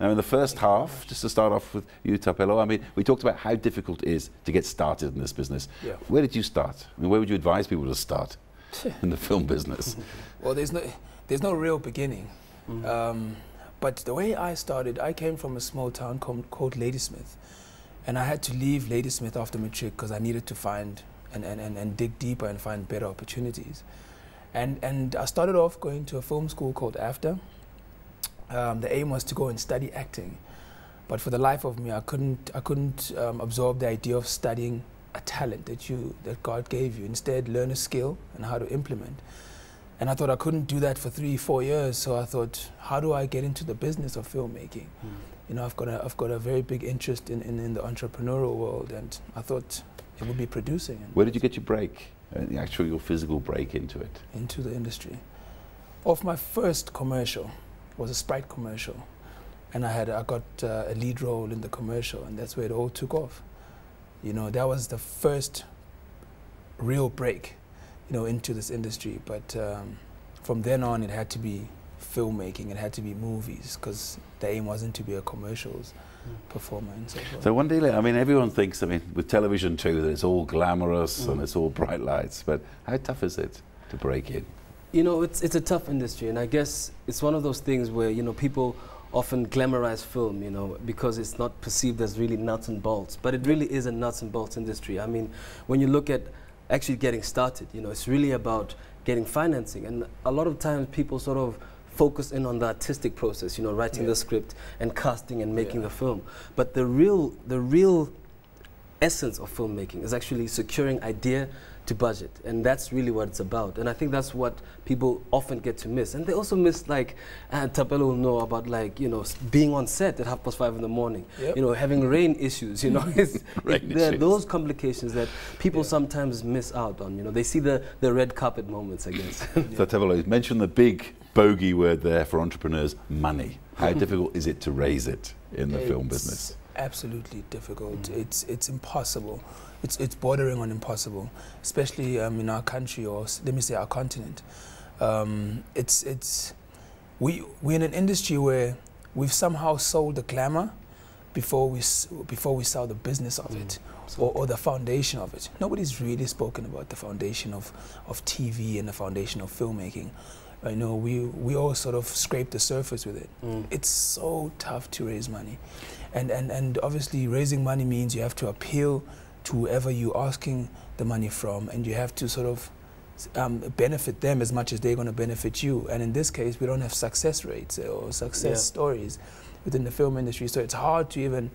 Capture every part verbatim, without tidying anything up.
Now in the first half, just to start off with you, Thapelo, I mean, we talked about how difficult it is to get started in this business. Yeah. Where did you start? I mean, where would you advise people to start in the film business? Well, there's no, there's no real beginning. Mm-hmm. um, but the way I started, I came from a small town called Ladysmith. And I had to leave Ladysmith after matric because I needed to find and, and, and, and dig deeper and find better opportunities. And, and I started off going to a film school called AFTA. Um, the aim was to go and study acting. But for the life of me, I couldn't, I couldn't um, absorb the idea of studying a talent that, you, that God gave you. Instead, learn a skill and how to implement. And I thought I couldn't do that for three, four years. So I thought, how do I get into the business of filmmaking? Mm. You know, I've got a, I've got a very big interest in, in, in the entrepreneurial world, and I thought it would be producing. Where did you get your break, uh, the actual, your physical break into it? Into the industry. Off my first commercial, was a Sprite commercial, and I had I got uh, a lead role in the commercial, and that's where it all took off. You know, that was the first real break, you know, into this industry. But um, from then on, it had to be filmmaking, it had to be movies, because the aim wasn't to be a commercials performer and so forth. So Wandile, I mean, everyone thinks, I mean, with television too, that it's all glamorous mm. and it's all bright lights, but how tough is it to break in? You know, it's, it's a tough industry, and I guess it's one of those things where, you know, people often glamorize film, you know, because it's not perceived as really nuts and bolts, but it really is a nuts and bolts industry. I mean, when you look at actually getting started, you know, it's really about getting financing, and a lot of times people sort of focus in on the artistic process, you know, writing yeah. the script and casting and making yeah. the film. But the real, the real essence of filmmaking is actually securing idea to budget, and that's really what it's about. And I think that's what people often get to miss. And they also miss, like, uh, Thapelo will know about, like, you know, being on set at half past five in the morning, yep. you know, having rain issues, you know. It's, rain it, there issues. Are those complications that people yeah. sometimes miss out on, you know. They see the, the red carpet moments, I guess. yeah. So Thapelo, mention the big bogey word there for entrepreneurs, money. How difficult is it to raise it in the it's film business? Absolutely difficult. Mm. It's it's impossible. It's it's bordering on impossible, especially um, in our country, or let me say our continent. Um, it's it's we we're in an industry where we've somehow sold the glamour before we s before we sell the business of mm. it, or, or the foundation of it. Nobody's really spoken about the foundation of of T V and the foundation of filmmaking. I know we, we all sort of scrape the surface with it. Mm. It's so tough to raise money. And, and, and obviously raising money means you have to appeal to whoever you're asking the money from, and you have to sort of um, benefit them as much as they're going to benefit you. And in this case, we don't have success rates or success yeah. stories within the film industry, so it's hard to even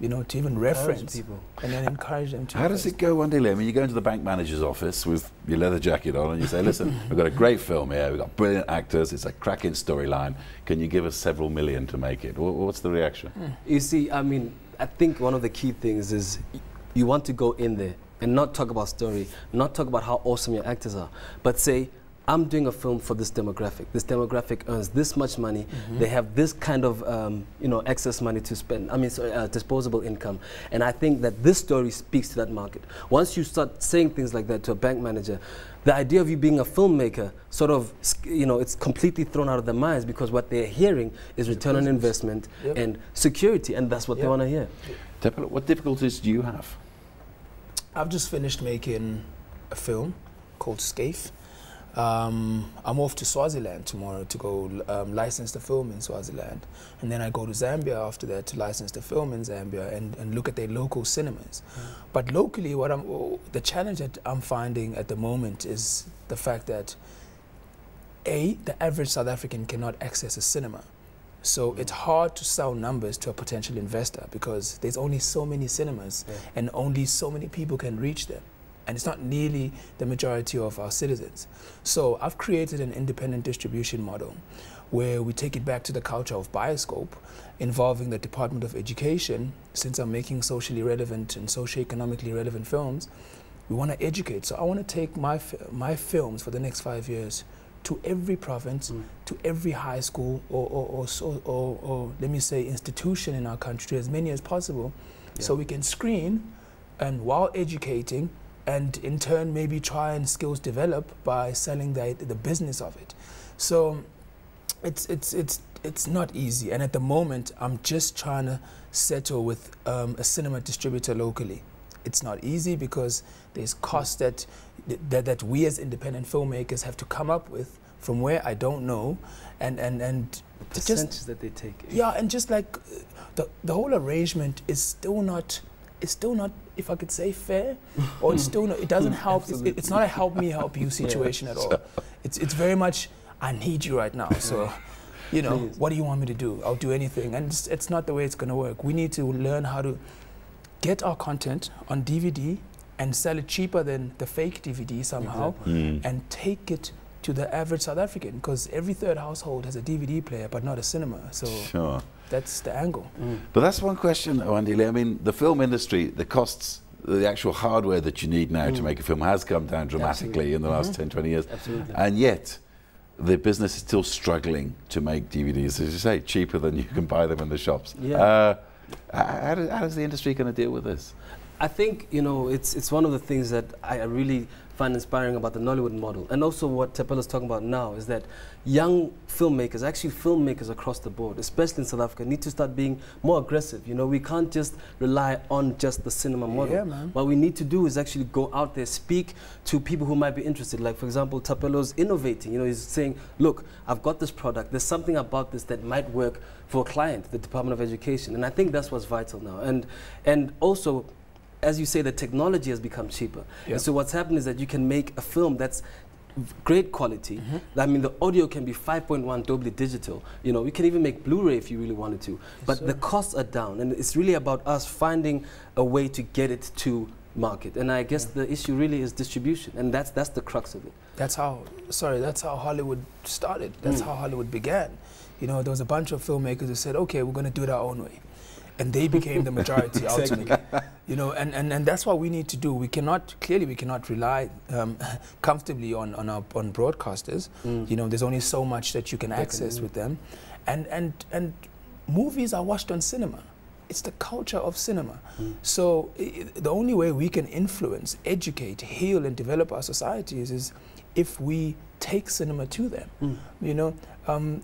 you know, to even encourage reference people and then encourage them to. How invest. Does it go, Wandile? I mean, you go into the bank manager's office with your leather jacket on and you say, listen, we've got a great film here, we've got brilliant actors, it's a cracking storyline, can you give us several million to make it? W what's the reaction? Mm. You see, I mean, I think one of the key things is you want to go in there and not talk about story, not talk about how awesome your actors are, but say, I'm doing a film for this demographic. This demographic earns this much money. Mm-hmm. They have this kind of, um, you know, excess money to spend. I mean, so, uh, disposable income. And I think that this story speaks to that market. Once you start saying things like that to a bank manager, the idea of you being a filmmaker sort of, you know, it's completely thrown out of their minds, because what they're hearing is return on investment yep. and security, and that's what yep. they want to hear. Thapelo, what difficulties do you have? I've just finished making a film called Skafe. Um, I'm off to Swaziland tomorrow to go um, license the film in Swaziland, and then I go to Zambia after that to license the film in Zambia and, and look at their local cinemas. Mm. But locally, what I'm, oh, the challenge that I'm finding at the moment is the fact that A, the average South African cannot access a cinema, so mm. it's hard to sell numbers to a potential investor because there's only so many cinemas yeah. and only so many people can reach them. And it's not nearly the majority of our citizens. So I've created an independent distribution model where we take it back to the culture of Bioscope, involving the Department of Education. Since I'm making socially relevant and socioeconomically relevant films, we want to educate. So I want to take my, my films for the next five years to every province, mm. to every high school or, or, or, or, or, let me say, institution in our country, to as many as possible, yeah. so we can screen and while educating, and in turn maybe try and skills develop by selling the, the business of it. So it's, it's, it's, it's not easy. And at the moment, I'm just trying to settle with um, a cinema distributor locally. It's not easy because there's costs that, that, that we as independent filmmakers have to come up with from where I don't know. And, and, and the percentage just, that they take. Yeah, and just like the, the whole arrangement is still not, it's still not, if I could say fair, or it's still not, it doesn't help, it's, it's not a help me, help you situation yeah. at all. It's, it's very much, I need you right now, so. You know, Please. What do you want me to do? I'll do anything. And it's, it's not the way it's going to work. We need to learn how to get our content on D V D and sell it cheaper than the fake D V D somehow, exactly. mm. and take it to the average South African, because every third household has a D V D player, but not a cinema. So sure. that's the angle. Mm. But that's one question, Wandile. I mean, the film industry, the costs, the actual hardware that you need now mm. to make a film has come down dramatically Absolutely. In the last mm-hmm. ten, twenty years. Absolutely. And yet, the business is still struggling to make D V Ds, as you say, cheaper than you can buy them in the shops. Yeah. Uh, how, do, how is the industry going to deal with this? I think, you know, it's, it's one of the things that I really find inspiring about the Nollywood model. And also what Thapelo is talking about now is that young filmmakers, actually filmmakers across the board, especially in South Africa, need to start being more aggressive. You know, we can't just rely on just the cinema model. Yeah, man. What we need to do is actually go out there, speak to people who might be interested. Like, for example, Thapelo's innovating. You know, he's saying, look, I've got this product. There's something about this that might work for a client, the Department of Education. And I think that's what's vital now. And, and also, as you say, the technology has become cheaper. Yep. And so what's happened is that you can make a film that's great quality. Mm-hmm. I mean, the audio can be five point one Dolby digital. You know, you can even make Blu-ray if you really wanted to. Yes, but sir. The costs are down, and it's really about us finding a way to get it to market. And I guess yeah. the issue really is distribution, and that's that's the crux of it. That's how, sorry, that's how Hollywood started. That's mm. how Hollywood began. You know, there was a bunch of filmmakers who said, okay, we're going to do it our own way. And they became the majority ultimately, you know, and, and, and that's what we need to do. We cannot, clearly we cannot rely um, comfortably on, on, our, on broadcasters. Mm. You know, there's only so much that you can access with them. And, and, and movies are watched on cinema. It's the culture of cinema. Mm. So I, the only way we can influence, educate, heal and develop our societies is if we take cinema to them, mm. you know. Um,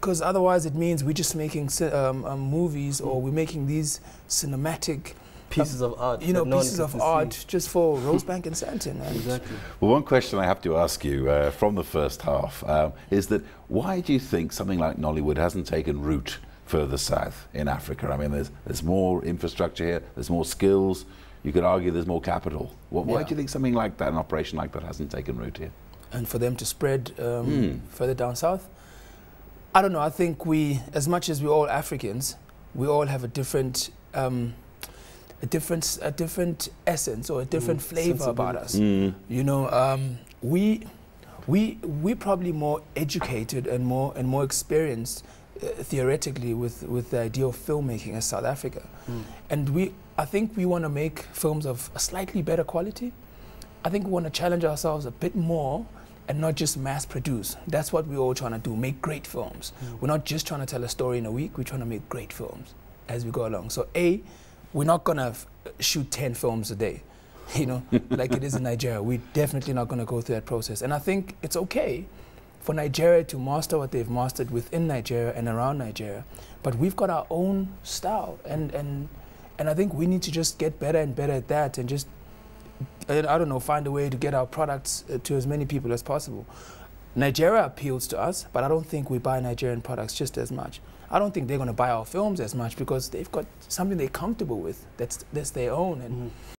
Because otherwise it means we're just making um, um, movies, or we're making these cinematic pieces um, of art, you know, pieces of art just for Rosebank and Santin. And exactly. Well, one question I have to ask you uh, from the first half um, is that why do you think something like Nollywood hasn't taken root further south in Africa? I mean, there's, there's more infrastructure here, there's more skills, you could argue there's more capital. Well, why yeah. do you think something like that, an operation like that, hasn't taken root here? And for them to spread um, mm. further down south? I don't know, I think we, as much as we're all Africans, we all have a different, um, a different, a different essence or a different mm, flavor about us. Mm. You know, um, we, we, we're probably more educated and more, and more experienced uh, theoretically with, with the idea of filmmaking as South Africa. Mm. And we, I think we want to make films of a slightly better quality. I think we want to challenge ourselves a bit more and not just mass produce. That's what we're all trying to do, make great films. Mm. We're not just trying to tell a story in a week, we're trying to make great films as we go along. So A, we're not gonna f shoot ten films a day, you know, like it is in Nigeria. We're definitely not gonna go through that process. And I think it's okay for Nigeria to master what they've mastered within Nigeria and around Nigeria, but we've got our own style. And, and, and I think we need to just get better and better at that and just, I don't know, find a way to get our products uh, to as many people as possible. Nigeria appeals to us, but I don't think we buy Nigerian products just as much. I don't think they're going to buy our films as much because they've got something they're comfortable with that's, that's their own. And mm.